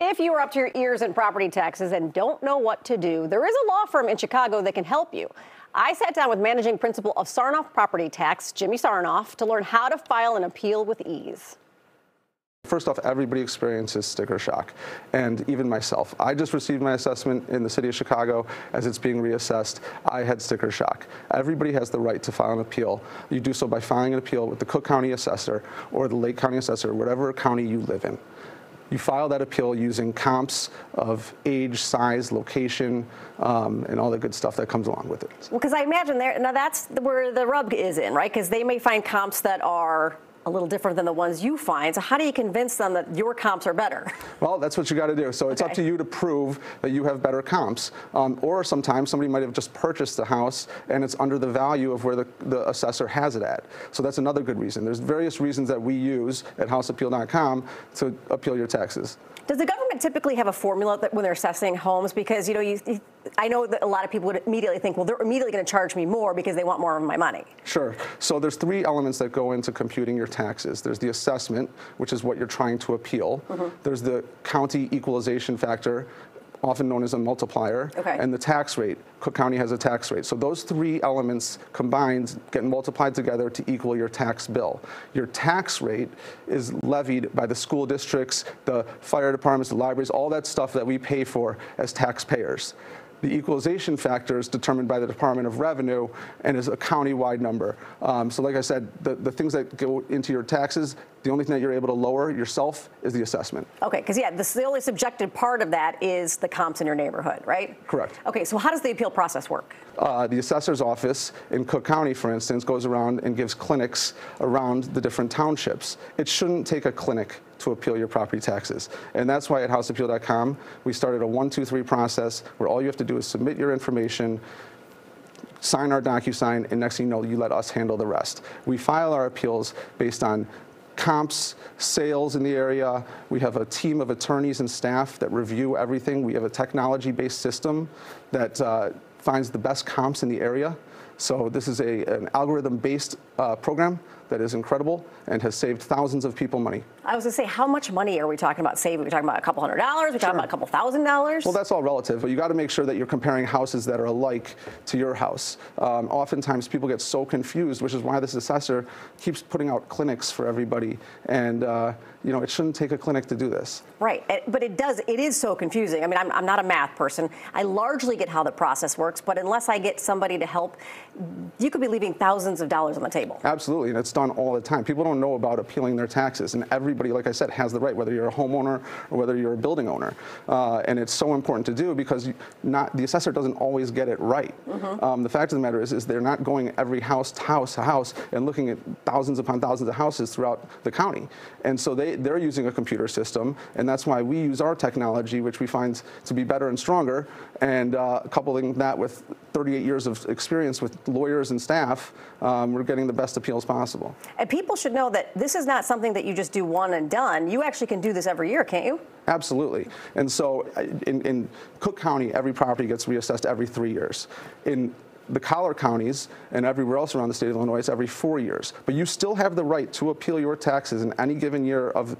If you are up to your ears in property taxes and don't know what to do, there is a law firm in Chicago that can help you. I sat down with managing principal of Sarnoff Property Tax, Jimmy Sarnoff, to learn how to file an appeal with ease. First off, everybody experiences sticker shock, and even myself. I just received my assessment in the city of Chicago. As it's being reassessed, I had sticker shock. Everybody has the right to file an appeal. You do so by filing an appeal with the Cook County Assessor or the Lake County Assessor, whatever county you live in. You file that appeal using comps of age, size, location, and all the good stuff that comes along with it. Well, because I imagine there, now that's where the rub is in, right? Because they may find comps that are a little different than the ones you find. So how do you convince them that your comps are better? Well, that's what you got to do. So it's up to you to prove that you have better comps. Or sometimes somebody might have just purchased the house and it's under the value of where the assessor has it at. So that's another good reason. There's various reasons that we use at houseappeal.com to appeal your taxes. Does the government typically have a formula that when they're assessing homes? Because, you know, I know that a lot of people would immediately think, well, they're immediately going to charge me more because they want more of my money. Sure. So there's three elements that go into computing your taxes. There's the assessment, which is what you're trying to appeal. There's the county equalization factor, often known as a multiplier, and the tax rate. Cook County has a tax rate. So those three elements combined get multiplied together to equal your tax bill. Your tax rate is levied by the school districts, the fire departments, the libraries, all that stuff that we pay for as taxpayers. The equalization factor is determined by the Department of Revenue and is a county-wide number. So like I said, the things that go into your taxes, the only thing that you're able to lower yourself is the assessment. Okay, because yeah, the only subjective part of that is the comps in your neighborhood, right? Correct. Okay, so how does the appeal process work? The assessor's office in Cook County, for instance, goes around and gives clinics around the different townships. It shouldn't take a clinic to appeal your property taxes. And that's why at houseappeal.com, we started a 1-2-3 process where all you have to do is submit your information, sign our DocuSign, and next thing you know, you let us handle the rest. We file our appeals based on comps, sales in the area. We have a team of attorneys and staff that review everything. We have a technology-based system that finds the best comps in the area. So this is an algorithm-based program that is incredible and has saved thousands of people money. I was going to say, how much money are we talking about saving? Are we talking about $200? Are we talking about $2,000? Well, that's all relative, but you got to make sure that you're comparing houses that are alike to your house. Oftentimes, people get so confused, which is why this assessor keeps putting out clinics for everybody. And you know, it shouldn't take a clinic to do this. Right, but it does. It is so confusing. I mean, I'm not a math person. I largely get how the process works, but unless I get somebody to help, you could be leaving thousands of dollars on the table. Absolutely, and it's done all the time. People don't know about appealing their taxes, and everybody, like I said, has the right, whether you're a homeowner or whether you're a building owner. And it's so important to do because the assessor doesn't always get it right. The fact of the matter is they're not going every house to house to house and looking at thousands upon thousands of houses throughout the county. And so they're using a computer system, and that's why we use our technology, which we find to be better and stronger, and coupling that with 38 years of experience with lawyers and staff, we're getting the best appeals possible. And people should know that this is not something that you just do one and done. You actually can do this every year, can't you? Absolutely. And so in Cook County, every property gets reassessed every 3 years. In the collar counties and everywhere else around the state of Illinois, it's every 4 years. But you still have the right to appeal your taxes in any given year of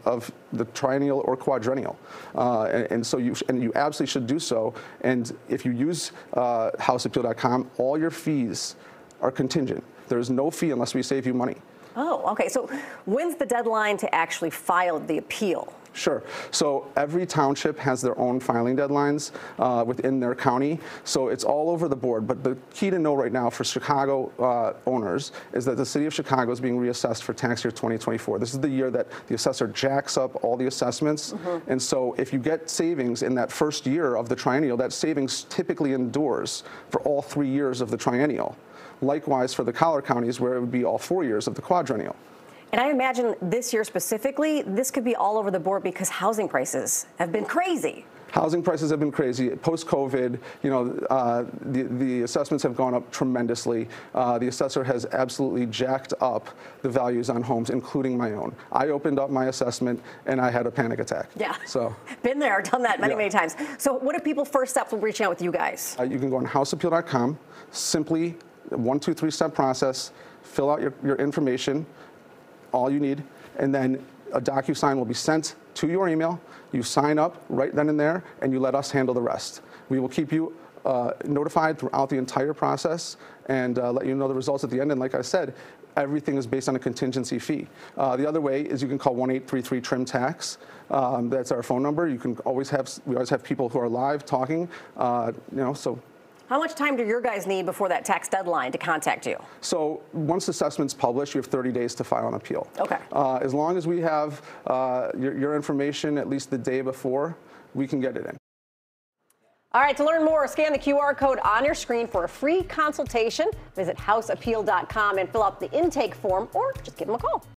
the triennial or quadrennial. And you absolutely should do so. And if you use houseappeal.com, all your fees are contingent. There is no fee unless we save you money. Oh, okay. So when's the deadline to actually file the appeal? Sure. So every township has their own filing deadlines within their county. So it's all over the board. But the key to know right now for Chicago owners is that the city of Chicago is being reassessed for tax year 2024. This is the year that the assessor jacks up all the assessments. And so if you get savings in that first year of the triennial, that savings typically endures for all 3 years of the triennial. Likewise for the collar counties, where it would be all 4 years of the quadrennial. And I imagine this year specifically, this could be all over the board because housing prices have been crazy. Housing prices have been crazy. Post-COVID, you know, the assessments have gone up tremendously. The assessor has absolutely jacked up the values on homes, including my own. I opened up my assessment, and I had a panic attack. Yeah. So been there, done that many, many times. So what are people's first steps when reaching out with you guys? You can go on houseappeal.com, simply 1-2-3 step process, fill out your information, all you need, and then a DocuSign will be sent to your email. You sign up right then and there, and you let us handle the rest. We will keep you notified throughout the entire process and let you know the results at the end. And like I said, everything is based on a contingency fee. The other way is you can call 1-833-TRIM-TAX. That's our phone number. You can always have, we always have people who are live talking, you know, so. How much time do your guys need before that tax deadline to contact you? So once the assessment's published, you have 30 days to file an appeal. Okay. As long as we have your information at least the day before, we can get it in. All right, to learn more, scan the QR code on your screen for a free consultation. Visit houseappeal.com and fill out the intake form or just give them a call.